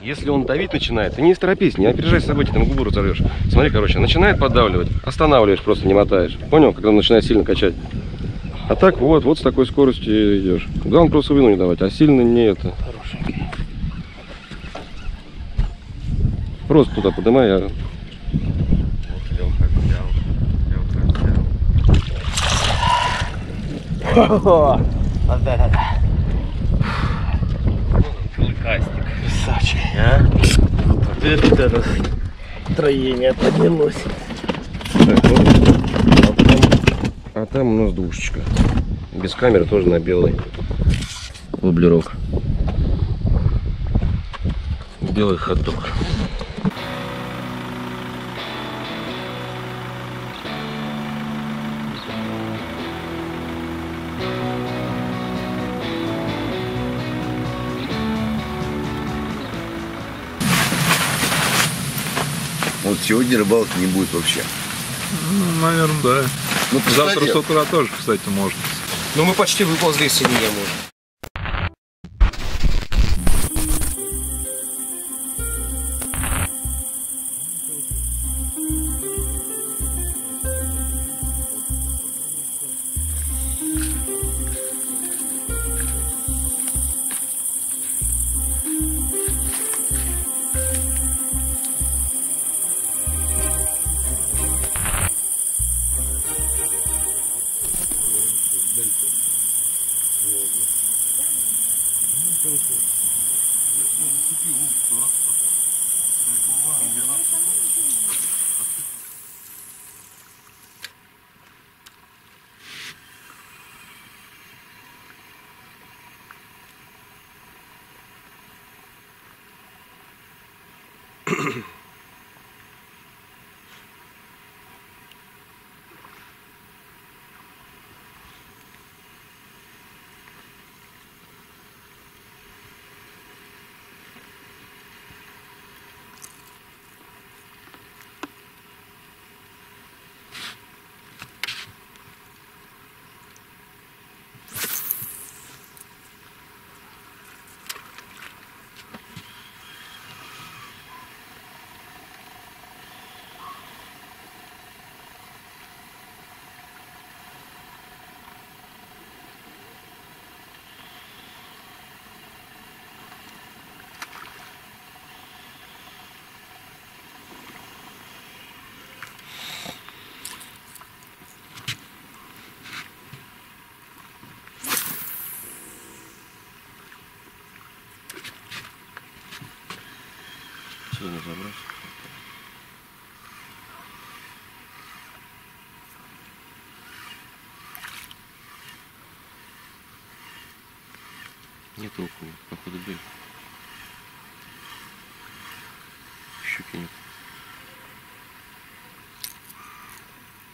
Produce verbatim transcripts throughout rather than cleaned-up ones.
Если он давить начинает, ты не торопись, не опережай события, там губу разорвешь. Смотри, короче, начинает поддавливать, останавливаешь, просто не мотаешь. Понял, когда он начинает сильно качать. А так вот, вот с такой скоростью идешь. Главное просто вину не давать, а сильно не это. Хороший. Просто туда поднимай. Я... О-о-о! Вот это. Фулкастик. Красавчик. А? Вот это раз. Троение поднялось. Так, вот. А там у нас двушечка. Без камеры, тоже на белый воблерок. Белый хот-дог. Вот сегодня рыбалки не будет вообще. Ну, наверное, да. Ну, завтра с утра тоже, кстати, можно. Ну, мы почти выползли из семьи, может. Забрать. Нет окуня, походу белька. Щуки нет.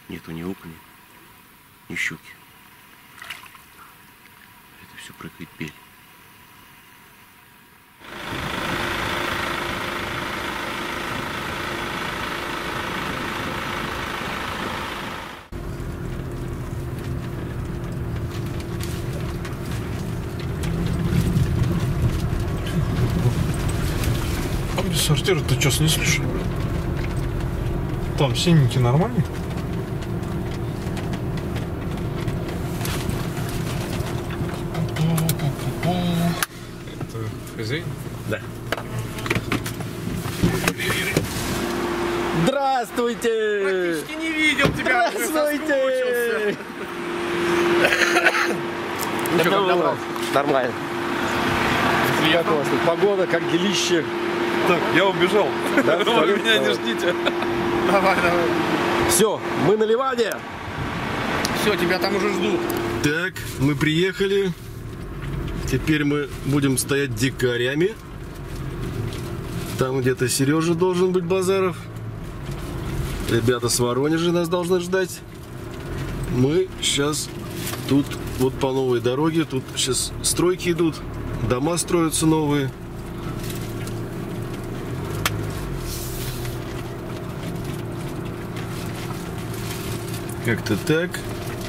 Нету ни окуня, ни щуки. Это все прыгает бель. Сортир, ты что, не слышишь? Там синенькие нормальные? Это хозяин? Да. Здравствуйте! Практически не видел тебя. Здравствуйте! Ну что, как добрался? Нормально. Классно. Погода как делище. Так, я убежал. Да, ну, вы меня давай. Не ждите. Давай, давай. Все, мы на Ливане. Все, тебя там уже ждут. Так, мы приехали. Теперь мы будем стоять дикарями. Там где-то Сережа должен быть, Базаров. Ребята с Воронежа нас должны ждать. Мы сейчас тут вот по новой дороге. Тут сейчас стройки идут, дома строятся новые. Как-то так,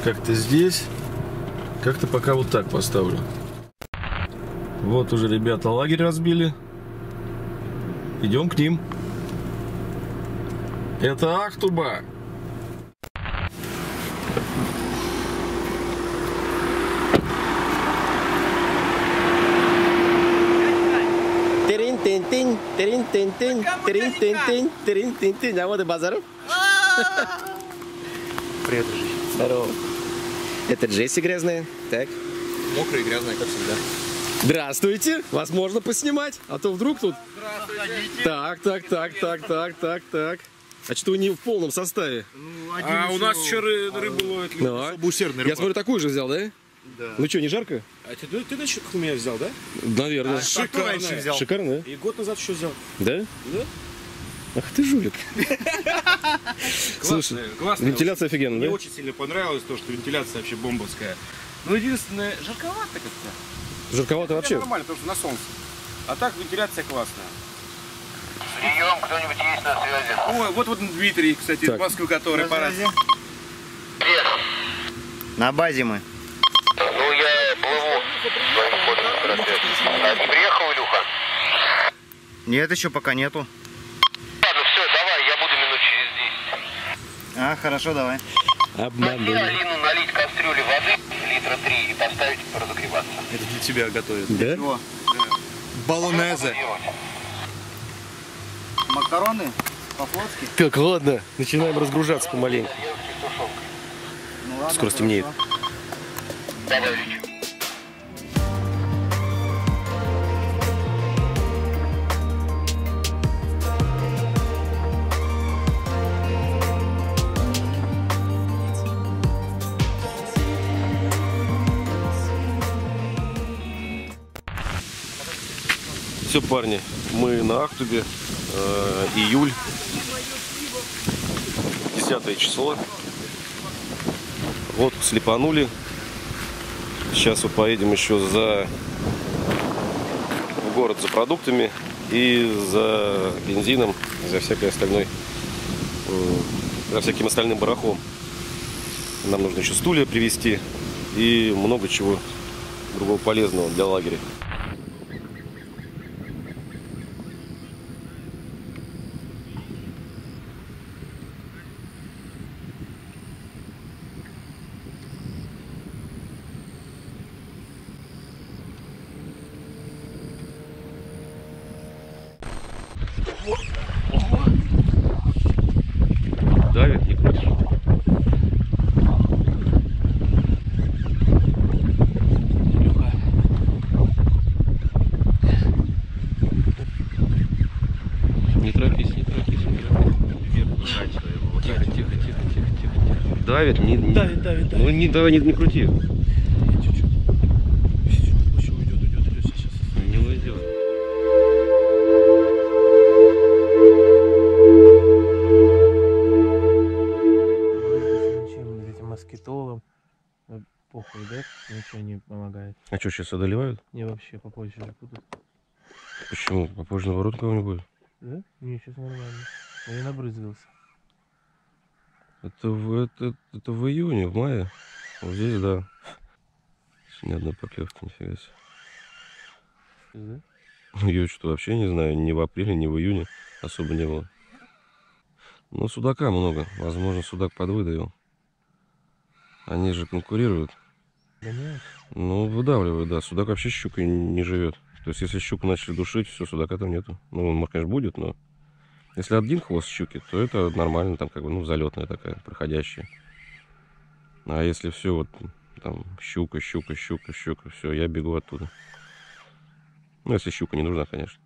как-то здесь, как-то пока вот так поставлю. Вот уже ребята лагерь разбили. Идем к ним. Это Ахтуба. Тин-тин-тин, тин-тин-тин, тин-тин-тин, тин-тин-тин. А вот и Базаров. Привет, Джесси. Здорово. Это Джесси грязная. Так. Мокрая и грязная, как всегда. Здравствуйте. Вас можно поснимать? А то вдруг тут... Здравствуйте. Так, так, так, так, так, так, так. А что вы не в полном составе? Ну, а у нас еще рыбу ловят. Я смотрю, такую же взял, да? Да. Ну что, не жарко? А ты, ты, ты насчет у меня взял, да? Наверное. А, шикарно. Взял. Шикарно. И год назад еще взял. Да? Да. Ах ты жулик. Слушай, классная, вентиляция офигенная, да? Мне очень сильно понравилось то, что вентиляция вообще бомбовская. Но единственное, жарковато как-то. Жарковато вообще? Нормально, потому что на солнце. А так вентиляция классная. Прием, кто-нибудь есть на связи? Ой, вот вот Дмитрий, кстати, из Москвы, который по разе. Привет. На базе мы. Ну, я плыву. А, приехал Илюха? Нет, еще пока нету. Ладно, все, давай, я буду минут через десять. А, хорошо, давай. Обманули. Алину налить кастрюли воды литра три и поставить разогреваться. Это для тебя готовят. Да? Чего? Болонезе. Макароны по-флотски. Так, ладно, начинаем разгружаться помаленьку. Ну, ладно, скоро стемнеет. Добавить. Все, парни, мы на Ахтубе. Июль, десятое число, лодку слепанули. Сейчас мы поедем еще за в город за продуктами и за бензином, за всякой остальной, за всяким остальным барахом. Нам нужно еще стулья привезти и много чего другого полезного для лагеря. Давит, не, не... давит, давит, давит. Ну, не, давай, не, не крути. Похуй, да? Ничего не помогает. А что, сейчас одолевают? Не, вообще, попозже будут. Почему? Попозже наоборот кого-нибудь? Да? Не, сейчас нормально. Я набрызгался. Это в, это, это в июне, в мае. Вот здесь, да. Ни одной поклевки, нифига себе. Да? Ну, я что-то вообще не знаю, ни в апреле, ни в июне особо не было. Но судака много. Возможно, судак подвыдавил. Они же конкурируют. Да нет. Ну, выдавливают, да. Судак вообще щукой не живет. То есть, если щуку начали душить, все, судака там нету. Ну, он, конечно, будет, но... Если один хвост щуки, то это нормально, там как бы, ну, залетная такая, проходящая. А если все вот там щука, щука, щука, щука, все, я бегу оттуда. Ну, если щука не нужна, конечно.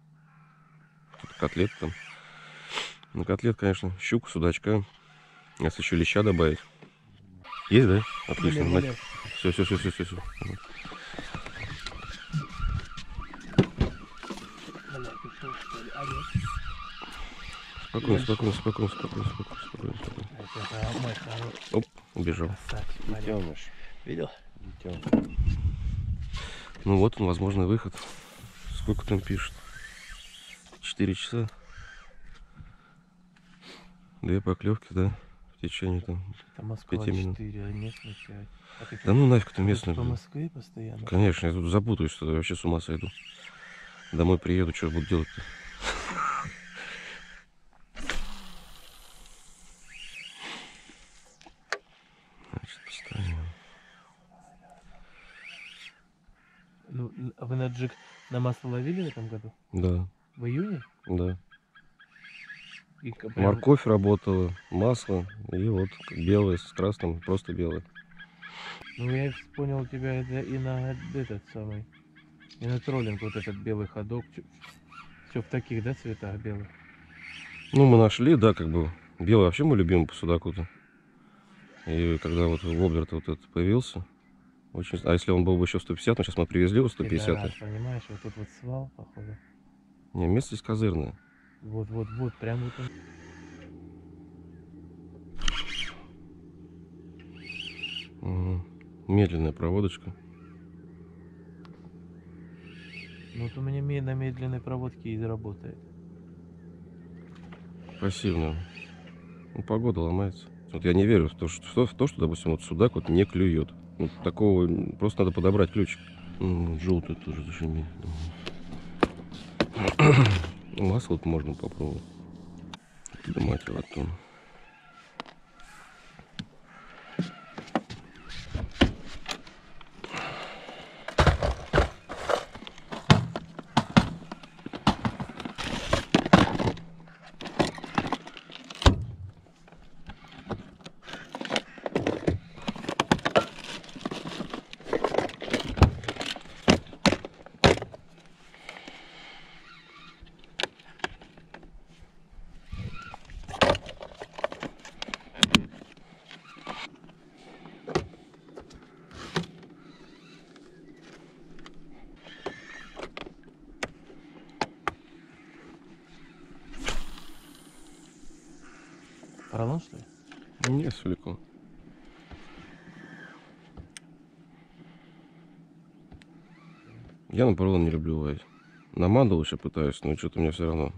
Тут котлет там. Ну, котлет, конечно, щука, судачка. Если еще леща добавить. Есть, да? Отлично. Нет, нет. Все, все, все, все, все. все. Спокойно, спокойно, спокойно, спокойно, спокойно, спокойно, спокойно. Это оп, убежал. Видел? Ну вот он, возможный выход. Сколько там пишет? четыре часа. Две поклевки, да? В течение там пяти минут. четыре, а местные, а какие... Да ну нафиг ты местный. По Москве постоянно? Конечно, я тут запутаюсь, что я вообще с ума сойду. Домой приеду, что я буду делать-то? На масло ловили в этом году? Да. В июне? Да. И морковь работала, масло, и вот белое с красным, просто белое. Ну, я понял тебя и на этот самый, и на троллинг, вот этот белый ходок. Все в таких, да, цветах белых? Ну, мы нашли, да, как бы. Белый вообще мой любимый по судаку-то. И когда вот воблер-то вот этот появился, очень... А если он был бы еще в сто пятьдесят, ну сейчас мы привезли его в сто пятьдесят. Понимаешь, вот тут вот свал, походу. Не, место здесь козырное. Вот-вот-вот, прям вот он. Угу. Медленная проводочка. Ну вот у меня на медленной проводке и работает. Пассивно. Ну, погода ломается. Вот я не верю в то, что, в то, что допустим, вот судак вот не клюет. Вот такого просто надо подобрать ключик. Желтый тоже зашумит. Масло можно попробовать. Поднимать его оттуда. Поролон, что ли? Не, суликон. Я на поролон не люблю ловить. На мандалу еще пытаюсь, но что-то мне все равно.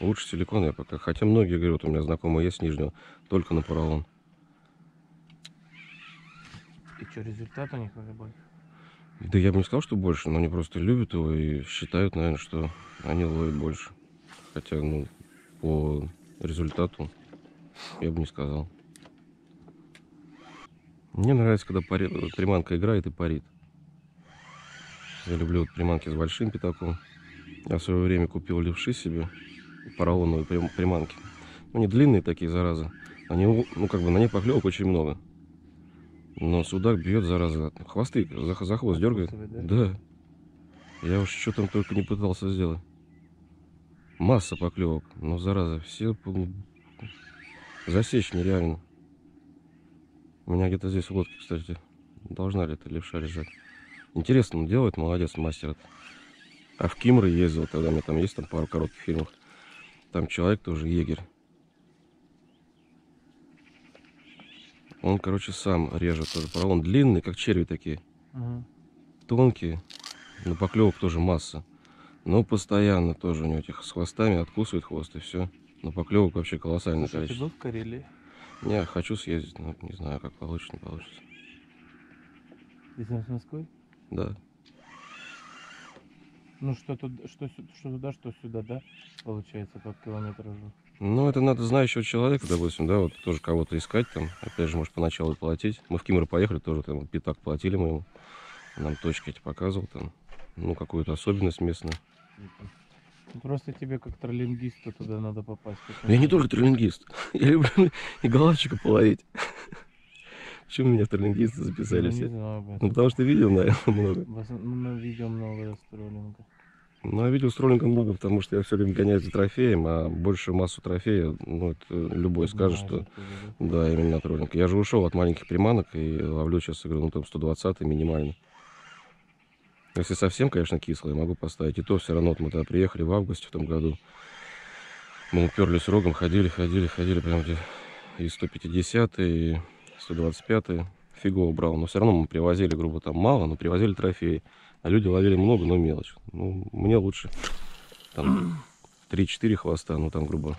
Лучше силикон я пока. Хотя многие говорят, у меня знакомые есть с Нижнего, только на поролон. И что, результат у них уже больше? Да я бы не сказал, что больше, но они просто любят его и считают, наверное, что они ловят больше. Хотя, ну, по результату я бы не сказал. Мне нравится, когда парит, вот, приманка играет и парит. Я люблю вот, приманки с большим пятаком. Я в свое время купил левши себе, поролоновые приманки. Ну, они длинные такие, зараза. Они, ну, как бы на них поклевок очень много. Но судак бьет, зараза. Хвосты, за, за хвост дергает. Да. Я уж что там только не пытался сделать. Масса поклевок. Но, зараза, все... Засечь нереально. У меня где-то здесь лодка, кстати. Должна ли это левша лежать? Интересно, он делает, молодец, мастер. А в Кимры ездил тогда, у меня там есть там пару коротких фильмов. Там человек тоже, егерь. Он, короче, сам режет тоже поролон. Длинный, как черви такие. Угу. Тонкие. Но поклевок тоже масса. Но постоянно тоже у него этих с хвостами откусывает хвост и все. Но поклевок вообще колоссальное количество. Ты был в Карелии? Не, хочу съездить, но не знаю, как получится, не получится. Здесь у нас в Москве? Да. Ну что, тут, что, что туда, что сюда, да? Получается, по километражу. Ну это надо знающего человека, допустим, да, вот тоже кого-то искать там. Опять же, может поначалу платить. Мы в Кимры поехали, тоже там пятак платили мы ему. Нам точки эти показывал там. Ну какую-то особенность местную. Просто тебе как троллингисту туда надо попасть. Я не только троллингист. Я люблю и головчика половить. Почему меня троллингисты записали все? Ну потому что видео, наверное, много. Мы видео много с троллинга. Ну я видео с троллингом много, потому что я все время гоняюсь за трофеем, а большую массу трофея, ну это любой скажет, что да, именно троллинг. Я же ушел от маленьких приманок и ловлю сейчас, игру, ну там сто двадцать минимально. Если совсем, конечно, кислое, могу поставить. И то все равно, вот мы тогда приехали в августе в том году. Мы уперлись рогом, ходили, ходили, ходили. Прям где и сто пятьдесят, и сто двадцать пять. Фигово брал. Но все равно мы привозили, грубо там мало, но привозили трофеи. А люди ловили много, но мелочь. Ну, мне лучше там три-четыре хвоста, ну там, грубо,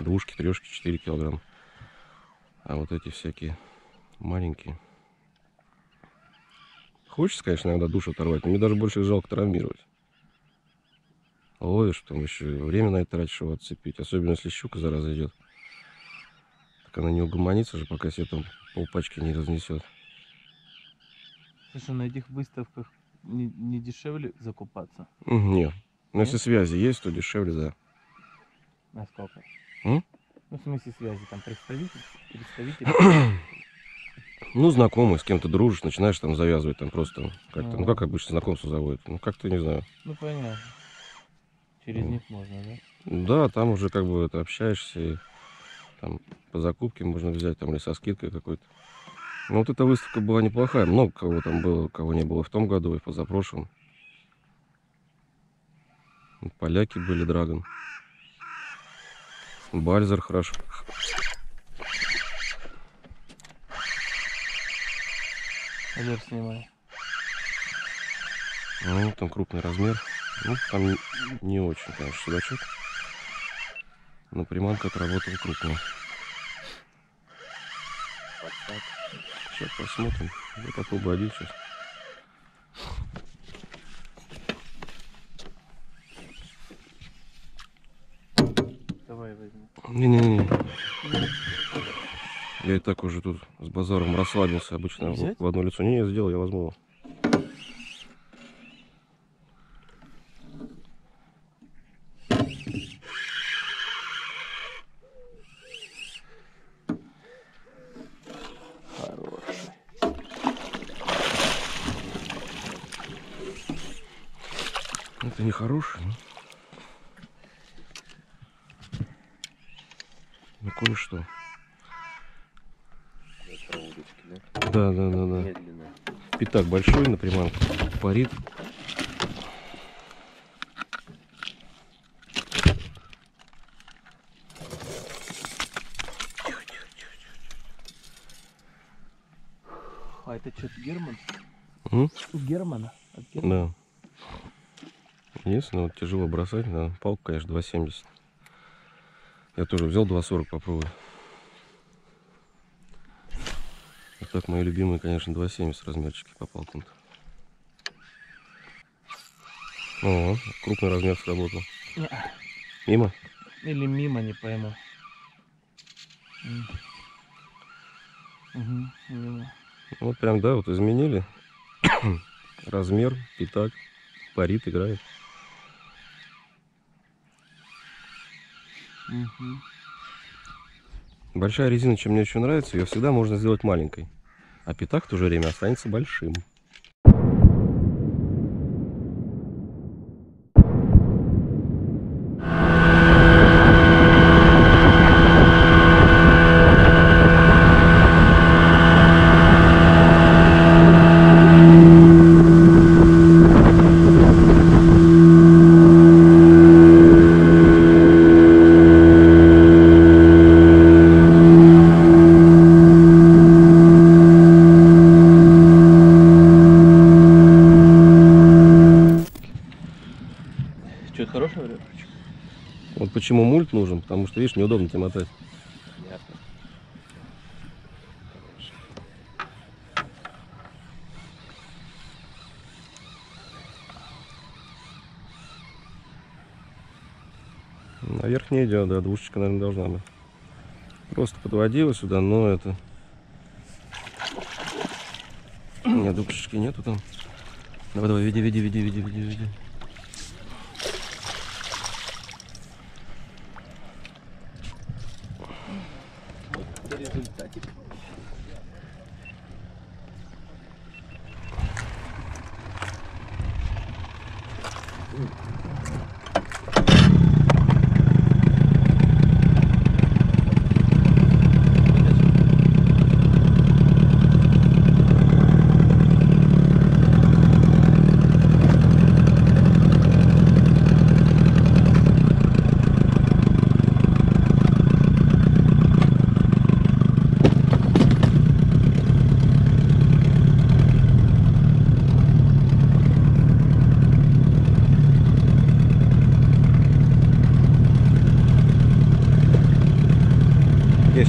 двушки, трешки, четыре килограмма. А вот эти всякие маленькие. Хочется, конечно, иногда душу оторвать, но мне даже больше жалко травмировать. Ловишь, потом еще время на это тратишь, его отцепить. Особенно, если щука, зараза, идет. Так она не угомонится же, пока себе там полпачки не разнесет. Слушай, на этих выставках не, не дешевле закупаться? Нет. Но если связи есть, то дешевле, да. А сколько? М? Ну, в смысле связи, там представитель, представитель. Ну, знакомый, с кем-то дружишь, начинаешь там завязывать, там просто как-то. А. Ну, как обычно знакомство заводят? Ну, как-то, не знаю. Ну, понятно. Через них можно, да? Да, там уже как бы это, общаешься, и там по закупке можно взять, там, или со скидкой какой-то. Ну, вот эта выставка была неплохая, много кого там было, кого не было в том году и позапрошлом. Поляки были, Драгон. Бальзер хорошо. Валер снимает. Ну, там крупный размер. Ну, там не, не очень, конечно, судачок. Но приманка отработала крупно. Сейчас посмотрим. Я попробую один сейчас. Давай возьмем. Не-не-не. Я и так уже тут с базаром расслабился обычно. Взять? В одно лицо. Не, я сделал, я возьму. Это нехорошее, но... ну кое-что. Да, да, да, да. Медленно. Пятак большой на приманку. Парит. А это что-то Герман? М? У Германа? От Германа? Да. Единственное, вот тяжело бросать. Да. Палка, конечно, два семьдесят. Я тоже взял два сорок, попробую. Вот так мои любимые, конечно, два семьдесят размерчики по палкам-то. О, крупный размер сработал. Мимо? Или мимо, не пойму. Угу, мимо. Вот прям, да, вот изменили. Размер, пятак, парит, играет. Угу. Большая резина, чем мне еще нравится, ее всегда можно сделать маленькой, а пятак в то же время останется большим. Почему мульт нужен? Потому что, видишь, неудобно тебе мотать. Понятно. Наверх не идет, да, двушечка, наверное, должна быть. Просто подводила сюда, но это... У меня душечки нету там. Давай, давай, веди, веди, веди, веди, веди, веди.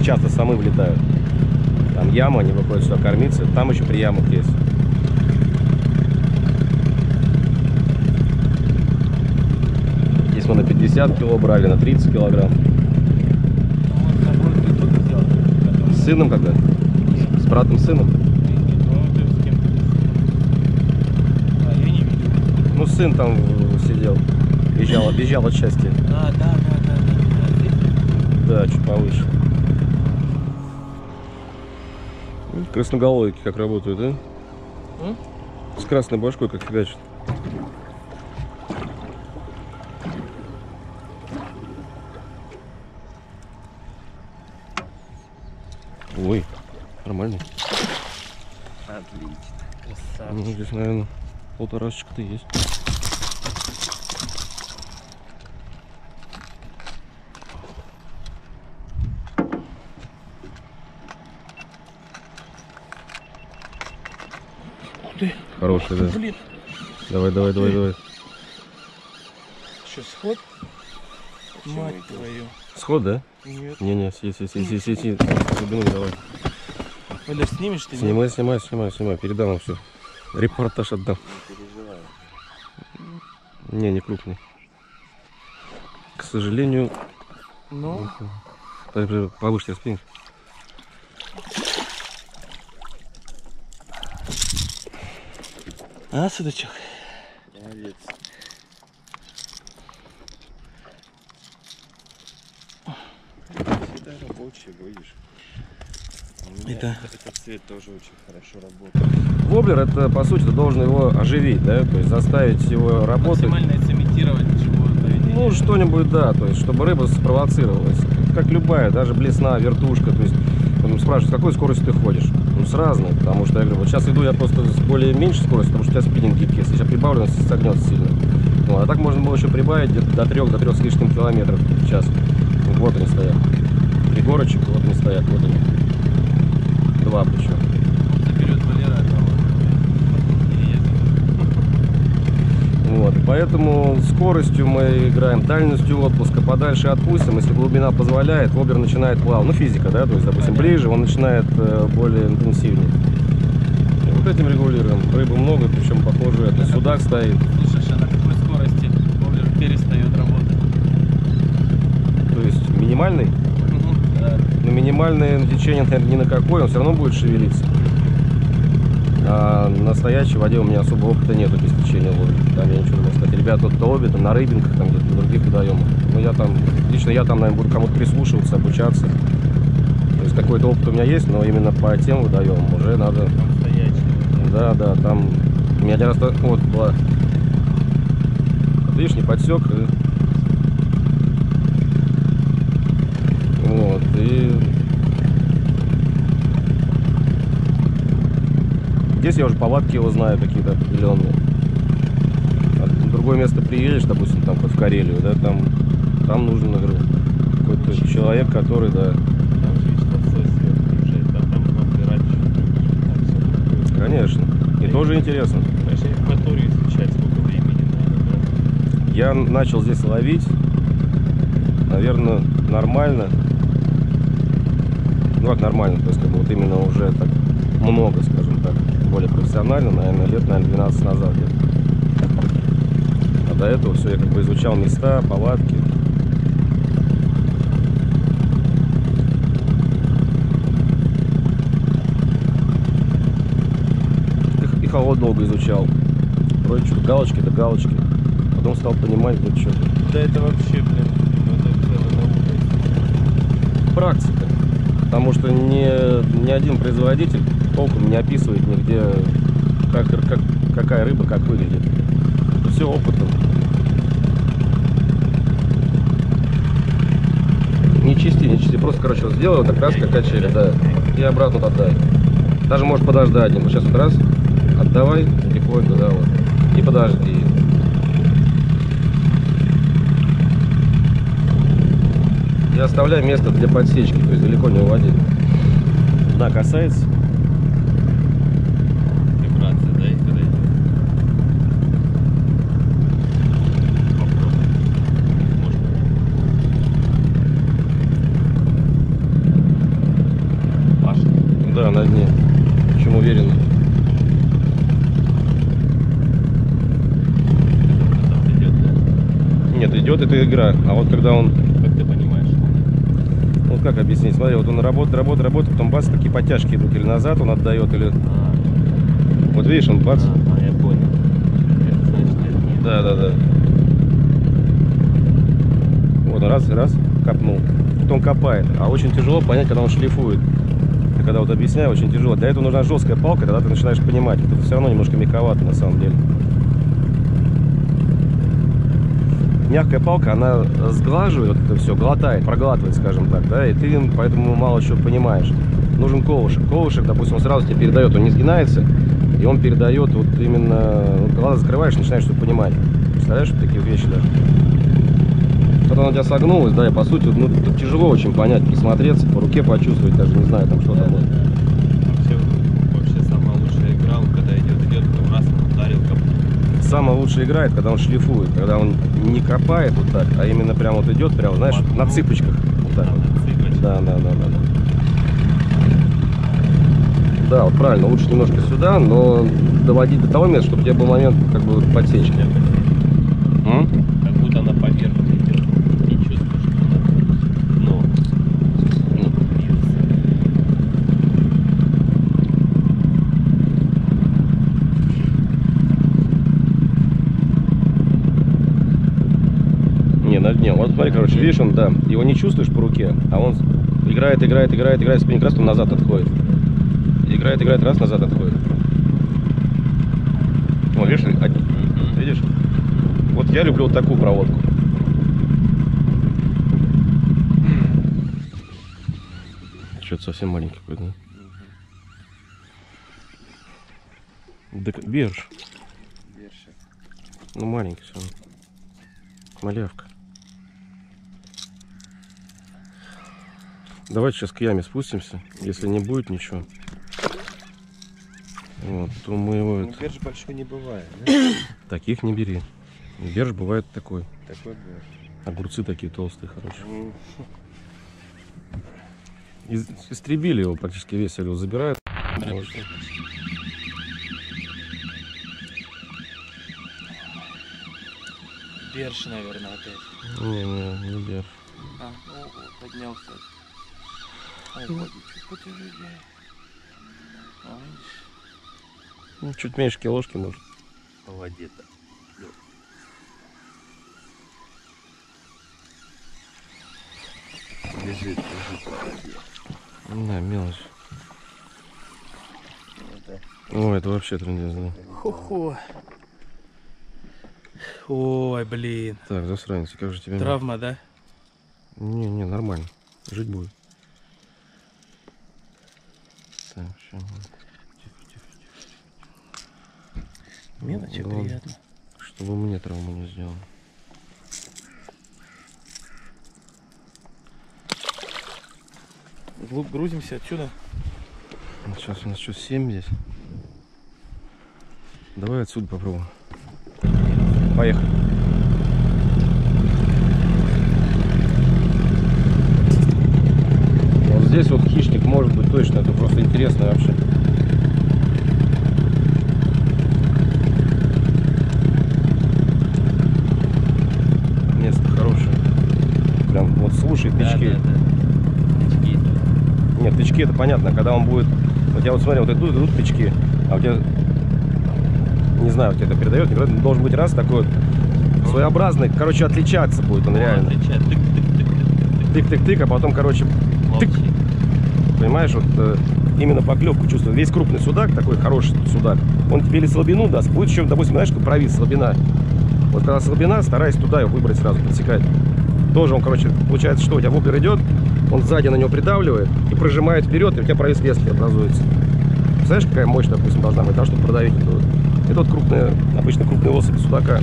Часто самы влетают. Там яма, они выходят сюда кормиться. Там еще при ямах есть. Здесь мы на пятьдесят кило брали, на тридцать килограмм. С сыном когда? С братом, сыном? ну сын там сидел, бежал, объезжал от счастья. Да, да, да, да, да. Да, чуть повыше. Красноголовики как работают, да? М? С красной башкой как фигачат. Ой, нормально. Отлично. Красавчик. Ну, здесь, наверное, полторашечка-то есть. Ух ты. Хороший, да. Блин. Давай, давай, давай, давай. Что, сход? Мать твою. Сход, да? Нет. Не-не, сиди, сиди, сиди, сиди, сиди. Глубину давай. Валер, снимешь ты? Снимай, снимай, снимай, снимай. Передам вам все. Репортаж отдам. Не переживай. Не, не крупный. К сожалению... Ну? Но... Повыше тебя спинешь. А, судачок? Молодец. Видишь? Это... Этот цвет тоже очень хорошо работает. Воблер, это по сути ты должен его оживить, да, то есть заставить его работать. Максимально имитировать чего-то. Ну что-нибудь, да, то есть чтобы рыба спровоцировалась. Как любая, даже блесна, вертушка, то есть спрашивают, с какой скоростью ты ходишь? Ну с разной, потому что я говорю, вот сейчас иду я просто с более меньшей скоростью, потому что у тебя спиннинг гибкий, если я прибавлю, согнется сильно. Ну, а так можно было еще прибавить где-то до трех, до трех с лишним километров в час. Вот они стоят. Горочек, вот они стоят, вот они. Два причем. Заберет Валера одного. Вот, поэтому скоростью мы играем, дальностью отпуска, подальше отпустим, если глубина позволяет, воблер начинает плавать. Ну, физика, да, то есть, допустим, ближе, он начинает более интенсивнее. И вот этим регулируем. Рыбы много, причем похоже, это судак стоит. Слушай, а на какой скорости воблер перестает работать? То есть, минимальный? Но минимальное течение, наверное, ни на какое, он все равно будет шевелиться. А на настоящей воде у меня особо опыта нету без течения ловли. Там я ничего не могу сказать. Ребята тут ловят, там на рыбинках, там где-то в других водоемах. Ну я там, лично я там, наверное, буду кому-то прислушиваться, обучаться. То есть какой-то опыт у меня есть, но именно по тем водоемам уже надо... Да, да, там... У меня один раз вот была... Видишь, не подсек. Вот, и здесь я уже повадки его знаю какие-то определенные. А в другое место приедешь, допустим, там хоть в Карелию, да, там, там нужен какой-то человек, который, да. Конечно. И тоже интересно. Я начал здесь ловить, наверное, нормально. Ну как нормально, то есть как бы вот именно уже так много, скажем так, более профессионально, наверное, лет, наверное, двенадцать назад где-то. А до этого все, я как бы изучал места, палатки. И холод долго изучал. Вроде что-то галочки да галочки. Потом стал понимать, вот что. Да это вообще, блин, это практика. Потому что ни, ни один производитель толком не описывает нигде, как, как, какая рыба, как выглядит. Это все опытом. Не чисти, не чисти. Просто, короче, вот сделаю так раз, как качели, да. И обратно отдай. Даже может подождать. Но сейчас вот раз, отдавай, приходит туда вот. И подожди. Я оставляю место для подсечки, то есть далеко не уводить. Да, касается. Вибрация, да, и когда это... Паша. Да, на дне. Причем уверенно. Идет, да? Нет, идет это игра. А вот когда он... Как объяснить? Смотри, вот он работает, работает, работает, потом бац, такие подтяжки идут, или назад он отдает, или... А, вот видишь, он бац. А, а я понял. Это значит, нет. Да, да, да. Вот, раз, раз, копнул. Потом копает. А очень тяжело понять, когда он шлифует. Я когда вот объясняю, очень тяжело. Для этого нужна жесткая палка, тогда ты начинаешь понимать. Это все равно немножко мягковато на самом деле. Мягкая палка, она сглаживает вот это все, глотает, проглатывает, скажем так, да, и ты поэтому мало чего понимаешь. Нужен ковшик. Ковшик, допустим, он сразу тебе передает, он не сгинается, и он передает вот именно, вот глаза закрываешь, начинаешь что-то понимать. Представляешь, вот такие вещи даже. Когда она у тебя согнулась, да, и по сути, ну, тут тяжело очень понять, присмотреться, по руке почувствовать, даже не знаю, там что там. Вообще, вообще самая лучшая игра, когда идет, идет, там раз он ударил капот. Самая лучшая игра, это когда он шлифует, когда он не копает вот так, а именно прям вот идет, прям, знаешь, Подну. на цыпочках. Вот так. Да, да, да, да, да. Да, вот правильно, лучше немножко сюда, но доводить до того места, чтобы у тебя был момент как бы подсечки. Как будто она поверх идет. Не чувствуешь, что она... Но... Ну. Не, на дне. Вот смотри, короче, видишь, он, да, его не чувствуешь по руке, а он играет, играет, играет, играет, спинник раз, он назад отходит. Играет, играет, раз, назад отходит. О, видишь? Видишь? Вот я люблю вот такую проводку. Что-то совсем маленький какой-то, да? Берж. Берж. Ну, маленький все. Малявка. Давайте сейчас к яме спустимся, если не будет ничего. Вот, то мы его... Ну, это... Берж большой не бывает, да? Таких не бери. Берж бывает такой. Такой берж. Огурцы такие толстые, короче. Из... Истребили его практически весь, его забирают. Вот. Берж, наверное, опять. Не, не, не берж. А, о, о, поднялся. Ай, вот. Ну, чуть меньше киложки, может. По воде-то. Лежит, лежит по воде. Да, мелочь. Это... О, это вообще трындец, да. Хо-хо. Ой, блин. Так, засранец, как же тебе... Травма, да? Не, не, нормально. Жить будет. Так, все. Мелочи приятно. Чтобы мне травму не сделал. Вглубь грузимся отсюда. Сейчас у нас что, семь здесь? Давай отсюда попробуем. Поехали. Вот здесь вот хищник может быть точно. Это просто интересно вообще. Слушай, тычки. Да, да, да. Тычки. Нет, тычки это понятно, когда он будет. Вот я вот смотрю, вот идут, идут тычки, а у тебя, не знаю, у тебя это передает, не должен быть раз такой вот своеобразный, короче, отличаться будет он реально. Тык-тык-тык, а потом, короче, тык. Понимаешь, вот именно поклевку чувствую. Весь крупный судак, такой хороший судак, он тебе или слабину даст, будет еще, допустим, знаешь, как провис, слабина. Вот когда слабина, старайся туда его выбрать сразу, подсекать. Тоже он, короче, получается, что у тебя воблер идет, он сзади на него придавливает и прожимает вперед, и у тебя провис лески образуется. Представляешь, какая мощь, допустим, должна быть, да, чтобы продавить эту. Это вот крупные, обычно крупные особи судака.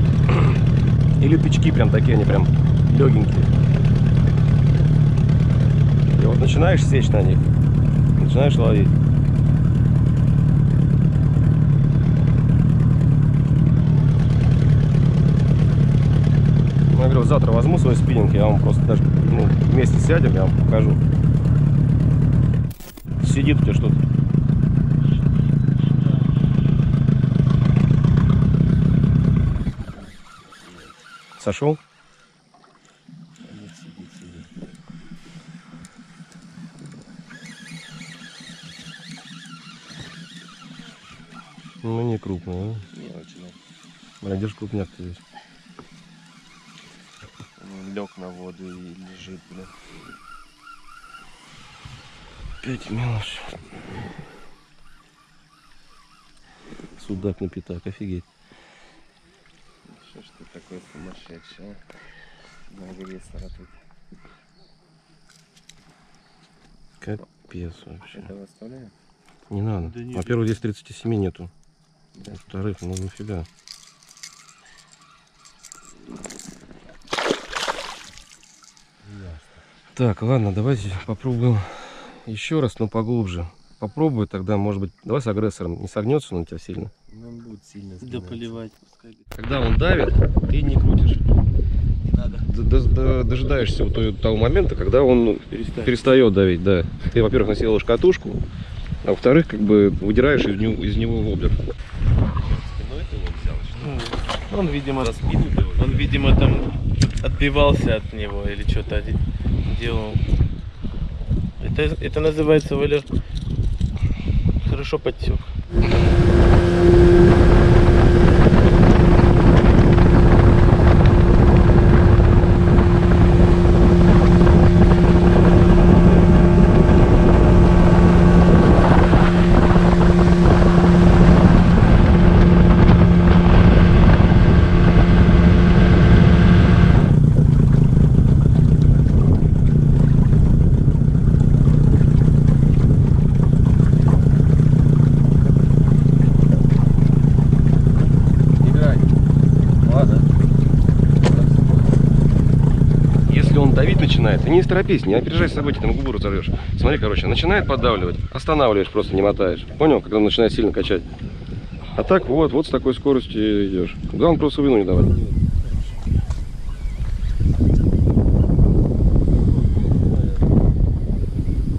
Или тычки прям такие, они прям легенькие. И вот начинаешь сечь на них, начинаешь ловить. Завтра возьму свой спиннинг, я вам просто даже, ну, вместе сядем, я вам покажу. Сидит у тебя что-то. Сошел? Нет, сидит, сидит. Ну не крупный, а? Не очень. Блин, держи крупняк-то здесь. лег на воду и лежит, блядь. Пять минус. Судак на пятак, офигеть. Что ж ты такой сумасшедший, а? На агрессора тут. Капец вообще. Это выставляем? Не надо. Да нет. Во-первых, здесь тридцати семи нету. Да. Во-вторых, ну нафига. Так, ладно, давайте попробуем еще раз, но поглубже. Попробуй тогда, может быть, давай с агрессором. Не согнется он у тебя сильно? Он будет сильно сгинаться. Да поливать. Когда он давит, ты не крутишь. Не надо. Дожидаешься вот того, того момента, когда он перестает, перестает давить, да. Ты, во-первых, насилуешь катушку, а во-вторых, как бы выдираешь из него, из него воблер. Спиной ты его взял, что? Он, видимо, он, видимо, там отбивался от него или что-то делал. Это, это называется, Валер, хорошо подтек. Не торопись, не опережай события, там губу разорвешь. Смотри, короче, начинает поддавливать, останавливаешь, просто не мотаешь. Понял, когда он начинает сильно качать. А так вот, вот с такой скоростью идешь. Главное просто вину не давать.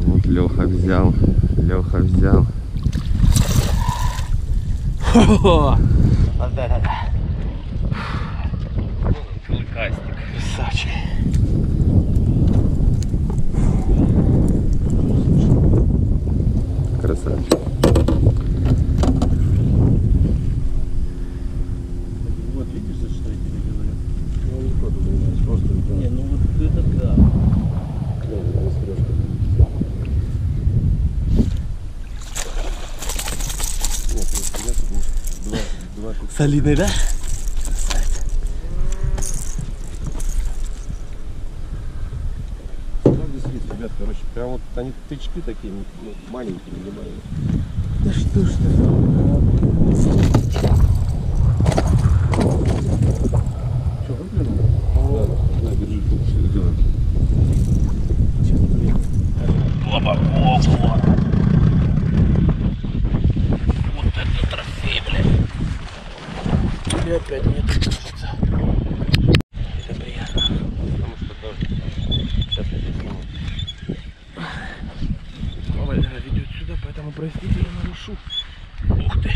Вот Леха взял, Леха взял. Хо-хо-хо! Да-да-да. Клыкастик, красавчик. Красавчик. Вот видишь, за что я тебе говорю? Ну, никто тут не знаешь, просто никто. Не, ну вот это да. Клёвый, вот Сережка. Нет, вот Сережка, потому что два, два куска. Солидный, да? Прям вот они тычки такие, ну, маленькие, не маленькие. Да что ж ты? Что, выглянул? Да, да, да, держи, тут все сделаем. Сейчас, блин. Опа, опа! Вот это трофей, блядь. И опять нет. Это приятно. Потому что тоже. Сейчас я здесь сниму. Валера ведет сюда, поэтому, простите, я нарушу. Ух ты!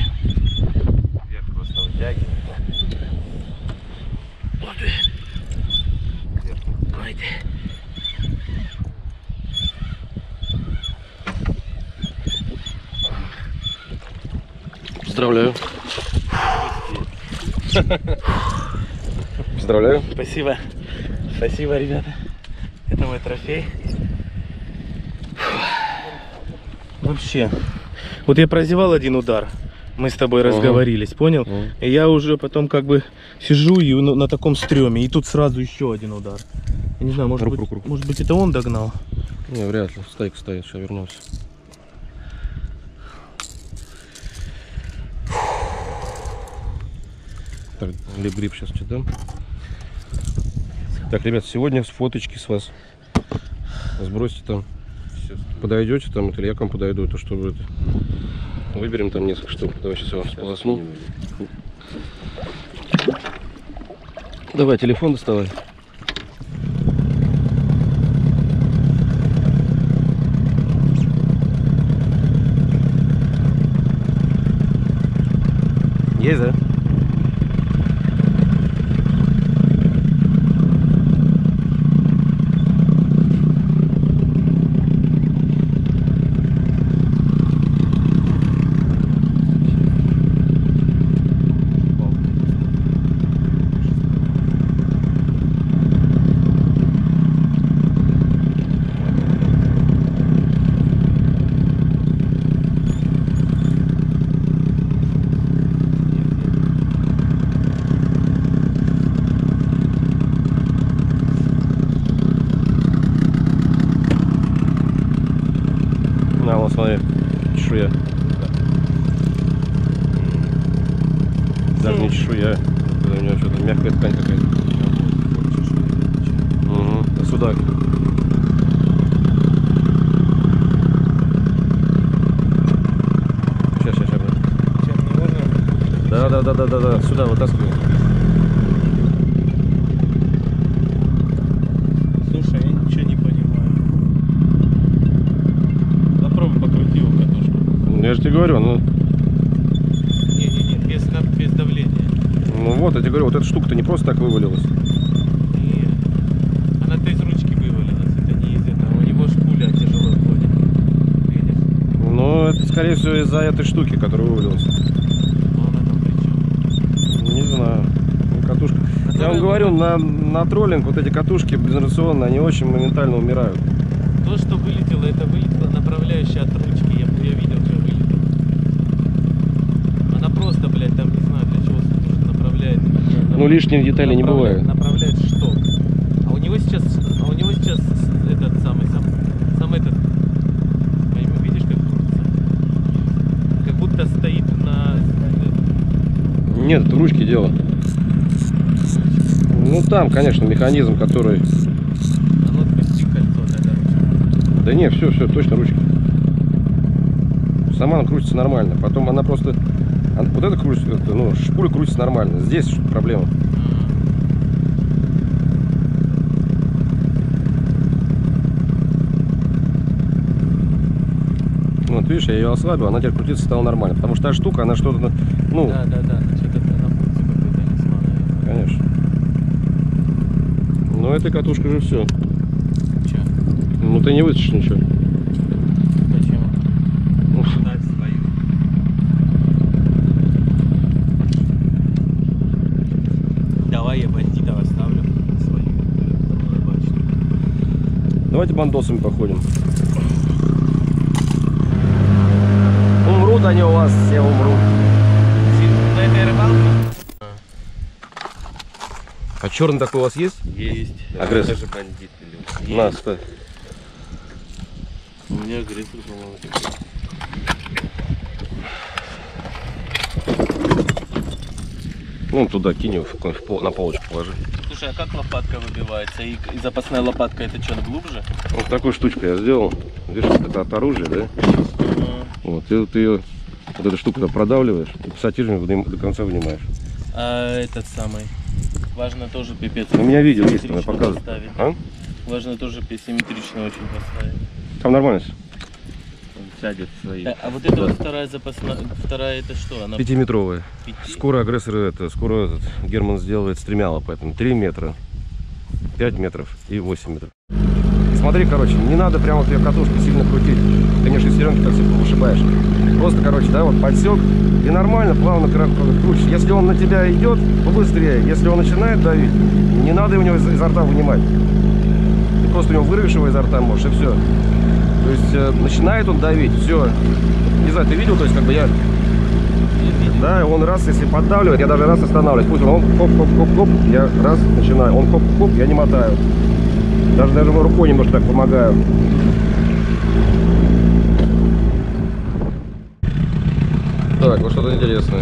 Вверх просто вытягивает. Ух ты! Вверх. Ай ты! Поздравляю. Поздравляю. Спасибо. Спасибо, ребята. Это мой трофей. Вообще, вот я прозевал один удар, мы с тобой разговорились, ага. Понял? Ага. И я уже потом как бы сижу и на, на таком стреме, и тут сразу еще один удар. Я не знаю, может, рук, быть, рук, рук. Может быть, это он догнал? Не, вряд ли, стайк стоит, сейчас вернулся. Так, лип-гриб сейчас тебе дам. Так, ребят, сегодня фоточки с вас, сбросьте там. Подойдете там, или я к вам подойду, то что будет. Выберем там несколько штук. Давай сейчас я вам сполосну. Давай, телефон доставай. Есть, да? чешуя. Даже не чешуя. У него что-то мягкая ткань какая-то. Угу. Судак. Сейчас, сейчас, сейчас. Да, да, да, да, да, да. Сюда вытаскивай. Я же тебе говорю, ну... Не, не, не, без, без давления. Ну вот, я тебе говорю, вот эта штука-то не просто так вывалилась. Нет. Она-то из ручки вывалилась, это не из этого. У него шпуля тяжело ходит. Видишь? Ну, это, скорее всего, из-за этой штуки, которая вывалилась. Но она там при чем? Не знаю. Ну, катушка. А я вам говорю, на, на троллинг вот эти катушки безрационные, они очень моментально умирают. То, что вылетело, это вылетело направляющая от ручки. Я, я видел. Просто, блядь, там не знаю для чего направляет. Ну лишних деталей не бывает. Направляет шток. А у него сейчас, а у него сейчас этот самый, сам, сам этот, видишь, как крутится? Как будто стоит на... Нет, это ручки дело. Ну там, конечно, механизм, который... А ну отпусти кольцо, да, да. Да не, все, все, точно ручки. Сама она крутится нормально, потом она просто... Вот это крутится, ну, шпуля крутится нормально. Здесь проблема. Mm-hmm. Вот видишь, я ее ослабил, она теперь крутиться стала нормально. Потому что та штука, она что-то, ну... Да, да, да, что-то она пути какой-то не сломала. Конечно. Но этой катушкой же все. Че? Ну ты не вытащишь ничего. Давайте бандосами походим. Умрут они у вас, все умрут. На этой рыбалке? А черный такой у вас есть? Есть. Агрессор. Это же бандит, Илюха. На, стой. У меня агрессор, по-моему, такой. Ну, туда кинь, в пол, на полочку положи. Слушай, а как лопатка выбивается? И, и запасная лопатка, это что, глубже? Вот такую штучку я сделал. Видишь, это от оружия, да? Uh-huh. Вот, и вот ее, вот эту штуку продавливаешь, и пассатижем до конца вынимаешь. А этот самый, важно тоже пипец. У меня видео есть, она показывает. А? Важно тоже симметрично очень поставить. Там нормально все. Сядет свои. А, а вот эта да. вот вторая запасная, вторая это что? Она... Пятиметровая. Пяти? Скоро агрессор, это, скоро этот Герман сделает стремяло, поэтому три метра, пять метров и восемь метров. И смотри, короче, не надо прямо вот ее катушку сильно крутить. Ты не шестеренки так всегда вышибаешь. Просто, короче, да, вот подсек и нормально, плавно крутишь. Если он на тебя идет, побыстрее. Если он начинает давить, не надо у него из изо рта вынимать. Ты просто у него вырвешь его изо рта, можешь, и все. То есть э, начинает он давить, все. Не знаю, ты видел, то есть как бы я... Да, он раз, если поддавливает, я даже раз останавливаюсь. Пусть он хоп-хоп-хоп-хоп, я раз начинаю. Он хоп-хоп, я не мотаю. Даже, даже рукой немножко так помогаю. Так, вот что-то интересное.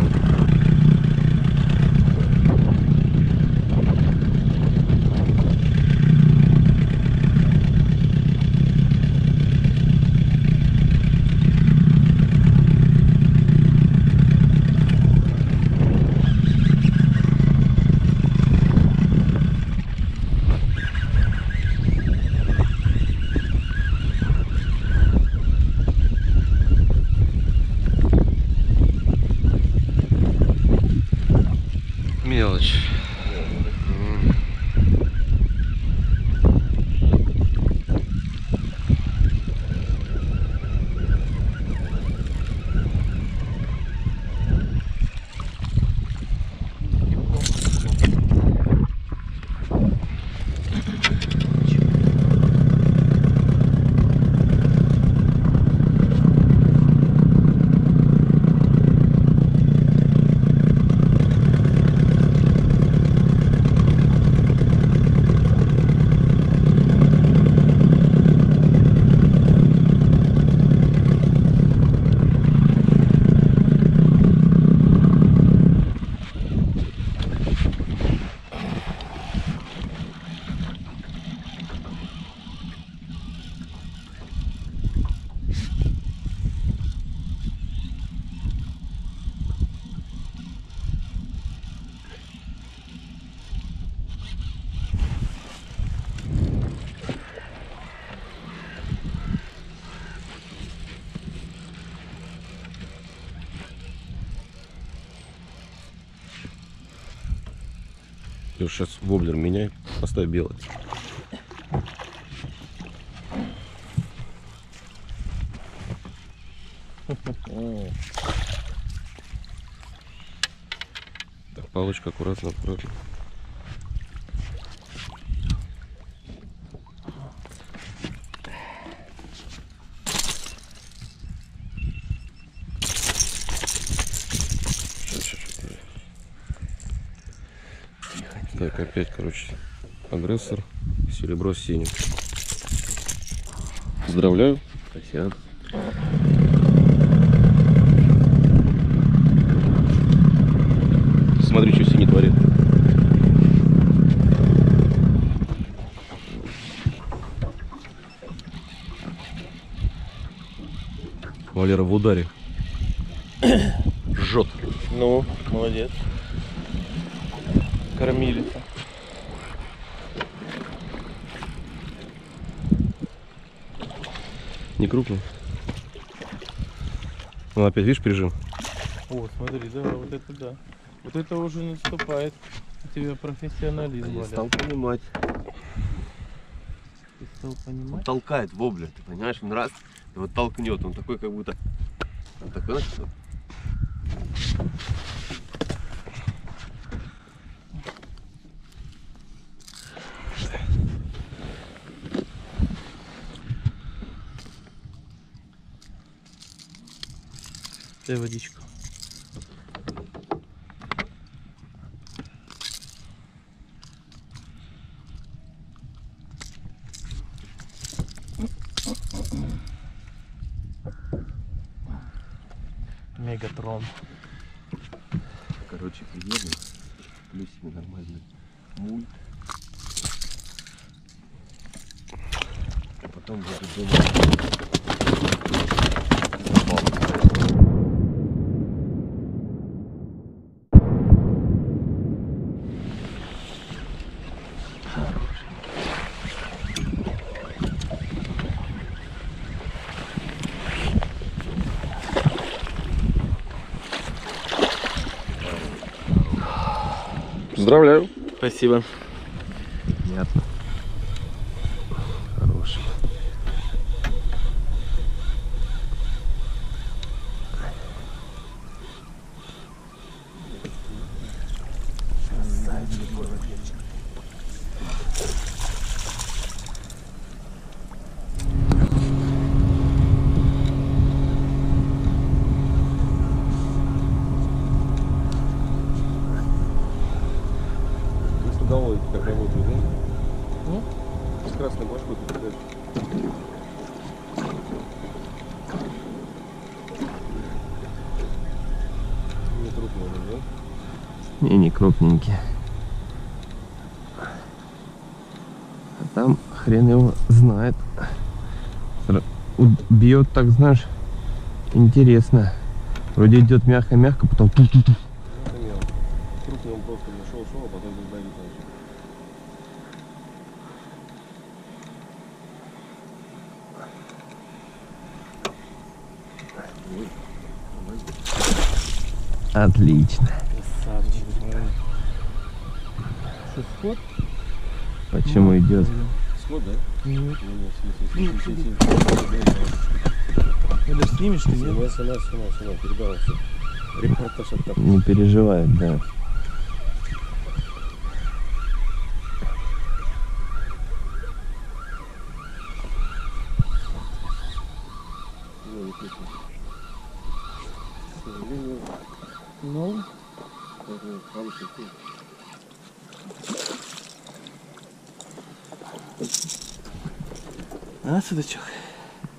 Ты уж сейчас воблер меняй, поставь белый. Так, палочка аккуратно, аккуратно. Так, опять, короче, агрессор, серебро с синим. Поздравляю. Спасибо. Смотри, что синий творит. Валера в ударе. Жжет. Ну, молодец. Кормили-то. Не крупный. Ну опять видишь прижим? Вот, смотри, да, вот это да. Вот это уже наступает. У тебя профессионализм. Я стал понимать. Ты стал понимать? Он толкает воблер, ты понимаешь, он раз его толкнет, он такой как будто. Он такой, что? Дай водичку. Мегатрон. Короче, приеду. Плюс себе нормальный мульт. А потом буду думать. Поздравляю. Спасибо. Понятно. Хороший. Красавчик, какой воблерчик. Как работают, да? Ну? С красной башкой тут играет. Не крупный, да? Не, не крупненький. А там хрен его знает. Бьет так, знаешь, интересно. Вроде идет мягко-мягко, потом... Крупный он просто шел-шел, а потом был давить. Отлично. Сход? Почему ну, идет? Сход, да? Нет. Нет, нет. Снимешь ты? Снимай, снимай, снимай, снимай. Передавай все. Репортаж оттуда. Не переживает, да. Ну, а, судачок.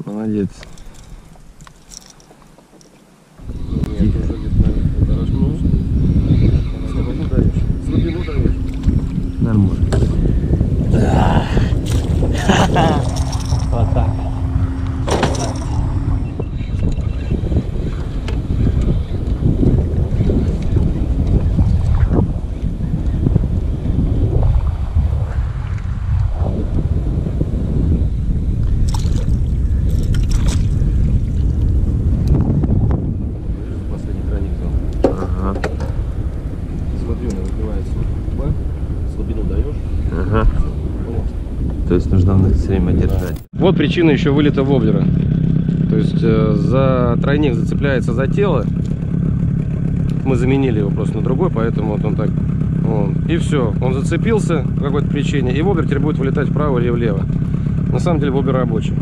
Молодец. Нет, уже где-то на рожку. Слабину даешь. Слабину даешь. Нормально. Вот так. все время держать. Вот причина еще вылета воблера. То есть за тройник зацепляется за тело. Мы заменили его просто на другой, поэтому вот он так. Вон. И все, он зацепился по какой-то причине, и воблер теперь будет вылетать вправо или влево. На самом деле воблер рабочий.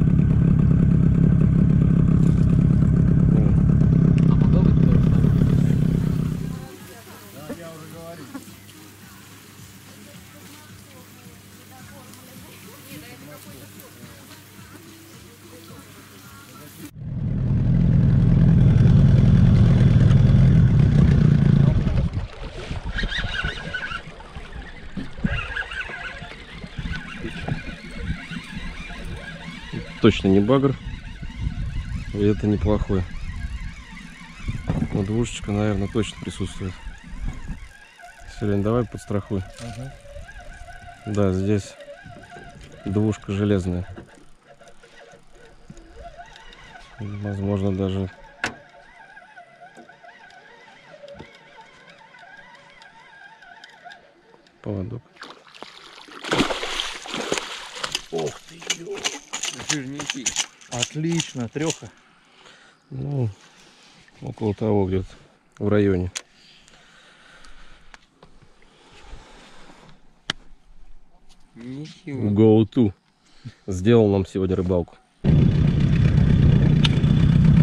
Точно не багр, и это неплохой. Но двушечка, наверное, точно присутствует. Серёнь, давай подстрахуй. Ага. Да, здесь двушка железная. Возможно, даже... поводок. Ох ты, ё! Жирненький. Отлично, треха. Ну, около того где-то в районе. Ничего. Go to. Сделал нам сегодня рыбалку.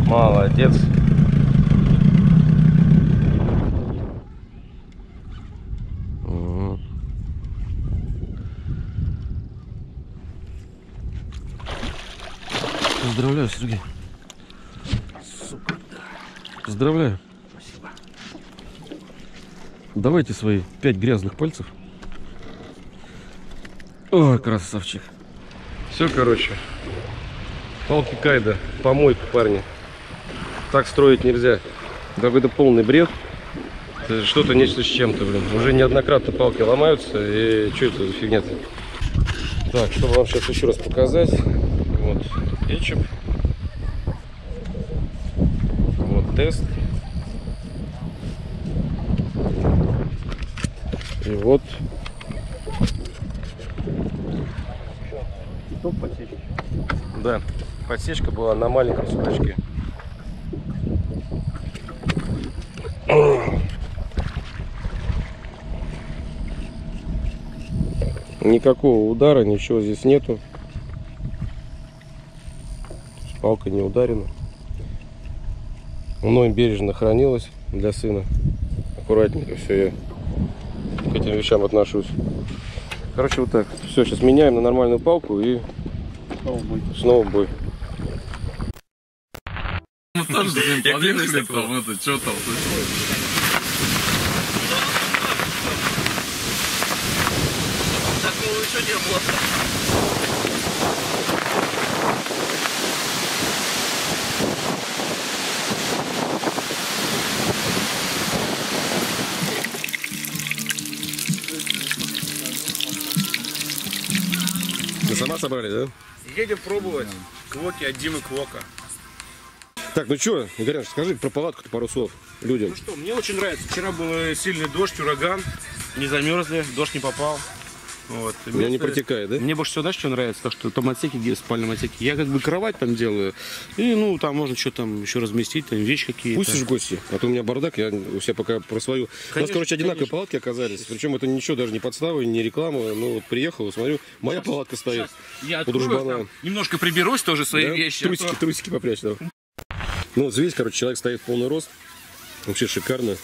Молодец. Поздравляю, Сергей. Сука. Поздравляю. Спасибо. Давайте свои пять грязных пальцев. Ой, красавчик. Все, короче. Палки кайда, помойка, парни. Так строить нельзя. Какой-то полный бред. Что-то нечто с чем-то, блин. Уже неоднократно палки ломаются. И что это за фигня-то? Так, чтобы вам сейчас еще раз показать. Вот. Кетчуп. Вот тест. И вот. Что, подсечка? Да, подсечка была на маленьком судачке. Никакого удара, ничего здесь нету. Палка не ударена. Мной бережно хранилась для сына. Аккуратненько все, я к этим вещам отношусь. Короче, вот так. Все, сейчас меняем на нормальную палку и снова бой. Снова бой. Такого еще не было. Сама собрали, да? Едем пробовать. Квоки от Димы Квока. Так, ну что, Игоряш, скажи про палатку-то пару слов людям. Ну что, мне очень нравится. Вчера был сильный дождь, ураган. Не замерзли, дождь не попал. Вот. У меня не протекает, да? Мне больше всего, знаешь, что нравится? То, что там отсеки, где спальном отсеке. Я как бы кровать там делаю. И, ну, там можно что там еще разместить, там вещи какие-то. Пустишь гости, а то у меня бардак, я у себя пока про свою. Конечно, у нас, короче, одинаковые конечно. Палатки оказались. Причем это ничего, даже не подстава, не реклама. Ну, вот приехал, смотрю, моя сейчас, палатка стоит. Я открою, немножко приберусь тоже свои да? вещи. Трусики, а то... трусики попрячь там. Ну, вот здесь, короче, человек стоит в полный рост. Вообще шикарно.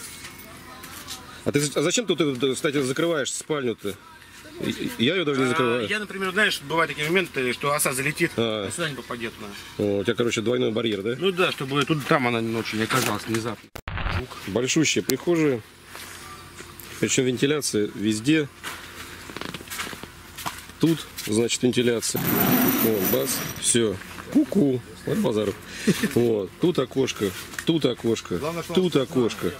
А ты а зачем ты, кстати, закрываешь спальню-то? Я ее даже не закрываю. Я, например, знаешь, бывают такие моменты, что оса залетит, а, а сюда не попадет. О, у тебя, короче, двойной барьер, да? Ну да, чтобы тут там она ночью не оказалась внезапно. Большущие прихожие. Причем вентиляция везде. Тут, значит, вентиляция. Вот, бас, все. Ку-ку. Вот Базаров. Вот. Тут окошко, тут окошко, главное, тут окошко,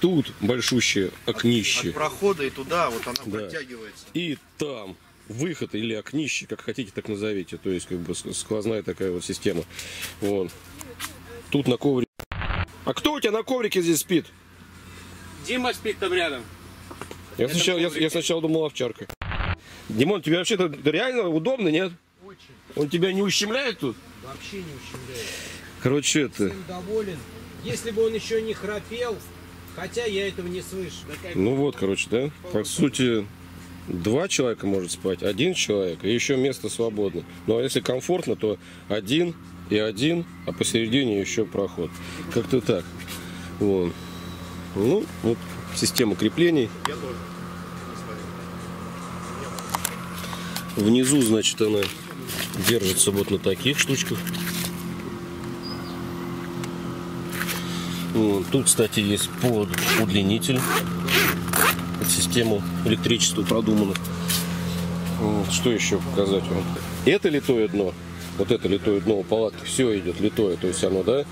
тут большущее окнище. От прохода и туда вот она да. протягивается. И там выход или окнище, как хотите, так назовите. То есть как бы сквозная такая вот система. Вот. Тут на коврике. А кто у тебя на коврике здесь спит? Дима спит там рядом. Я, сначала, я, я сначала думал овчарка. Димон, тебе вообще-то реально удобно, нет? Ой, Он тебя не ущемляет тут? Вообще не ущемляет. Короче, это... доволен. Если бы он еще не храпел, хотя я этого не слышу. Ну вот, короче, да? По сути, два человека может спать, один человек, и еще место свободно. Ну а если комфортно, то один и один, а посередине еще проход. Как-то так. Вон. Ну, вот система креплений. Я тоже. Внизу, значит, она держится вот на таких штучках. Тут, кстати, есть подудлинитель. Систему электричества продумана. Что еще показать вам? Это литое дно. Вот это литое дно у палатки. Все идет литое. То есть оно, да,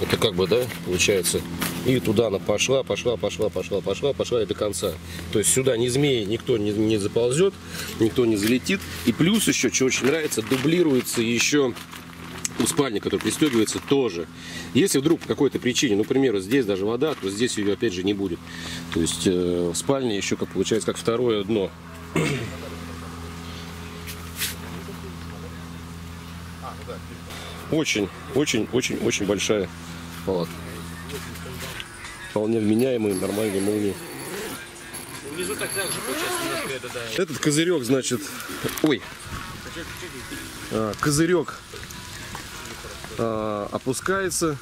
это как бы, да, получается. И туда она пошла, пошла, пошла, пошла, пошла, пошла и до конца. То есть сюда ни змеи, никто не, не заползет, никто не залетит. И плюс еще, что очень нравится, дублируется еще у спальни, который пристегивается, тоже. Если вдруг по какой-то причине, ну, к примеру, здесь даже вода, то здесь ее опять же не будет. То есть э, в спальне еще, как получается, как второе дно. Очень, очень, очень, очень большая палатка. Вполне вменяемые, нормальные молнии. Внизу так так же получается, это, да. Этот козырек, значит, ой, козырек а, опускается,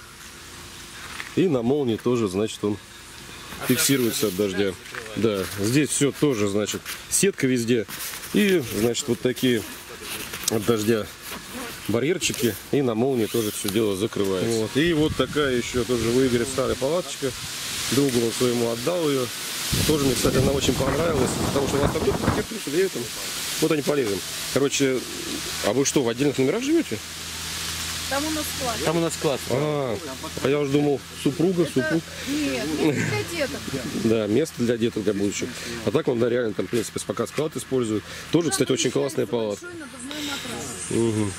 и на молнии тоже, значит, он фиксируется от дождя. Да, здесь все тоже, значит, сетка везде, и, значит, вот такие от дождя барьерчики, и на молнии тоже все дело закрывается. Вот. И вот такая еще тоже выиграет старая палаточка. Другу он своему отдал ее. Тоже мне, кстати, она очень понравилась, потому что у вас там тут кирпич, или там. Вот они полезны. Короче, а вы что, в отдельных номерах живете? Там у нас класс. Там у нас класс. А, а я уже думал, супруга, это... супруг. Нет, место для деток. Да, место для деток для будущих. А так он, да, реально там, в принципе, пока склад используют. Тоже, кстати, очень классная палатка. Угу.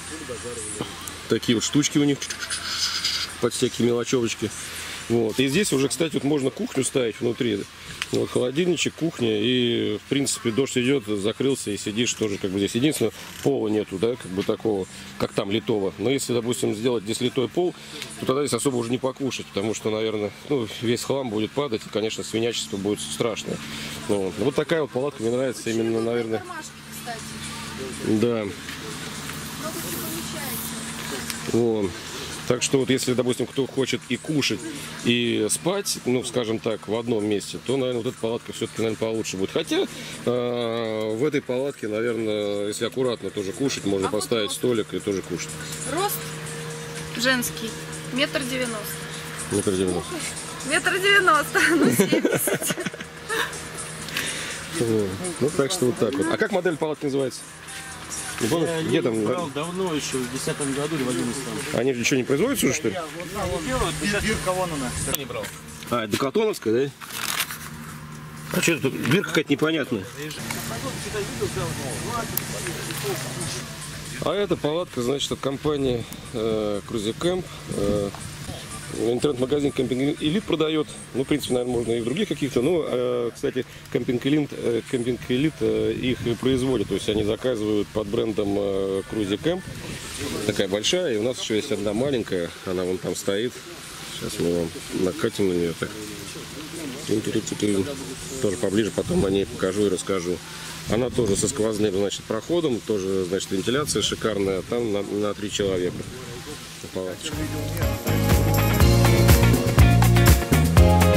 Такие вот штучки у них под всякие мелочевочки. Вот. И здесь уже, кстати, вот можно кухню ставить внутри. Вот холодильничек, кухня, и, в принципе, дождь идет, закрылся, и сидишь тоже как бы здесь. Единственное, пола нету, да, как бы такого, как там, литого. Но если, допустим, сделать здесь литой пол, то тогда здесь особо уже не покушать, потому что, наверное, ну, весь хлам будет падать, и, конечно, свинячество будет страшное. Вот, вот такая вот палатка мне нравится именно, наверное. Да. Вон. Так что вот если, допустим, кто хочет и кушать, и спать, ну, скажем так, в одном месте, то, наверное, вот эта палатка все-таки, наверное, получше будет. Хотя э, в этой палатке, наверное, если аккуратно тоже кушать, можно а поставить вот столик и тоже кушать. Рост женский, метр девяносто. Метр девяносто. Метр девяносто, ну, семьдесят. Ну, так что вот так вот. А как модель палатки называется? Не помню, где там? Брал давно, еще в десятом году или в одиннадцатом. Они ничего не производятся уже, что ли? Бирка вон она. А, это декатоновская, да? А что это? Бирка какая-то непонятная. А это палатка, значит, от компании э, Крузо Кэмп. Э, Интернет-магазин Кэмпинг Элит продает. Ну, в принципе, наверное, можно и в других каких-то. Но, э, кстати, Кэмпинг Элит, э, Кэмпинг Элит э, их и производит. То есть они заказывают под брендом э, Крузо Кэмп. Такая большая. И у нас еще есть одна маленькая. Она вон там стоит. Сейчас мы вам накатим на нее так. Тоже поближе, потом о ней покажу и расскажу. Она тоже со сквозным, значит, проходом. Тоже, значит, вентиляция шикарная. Там на, на три человека. Палаточка. We'll be right back.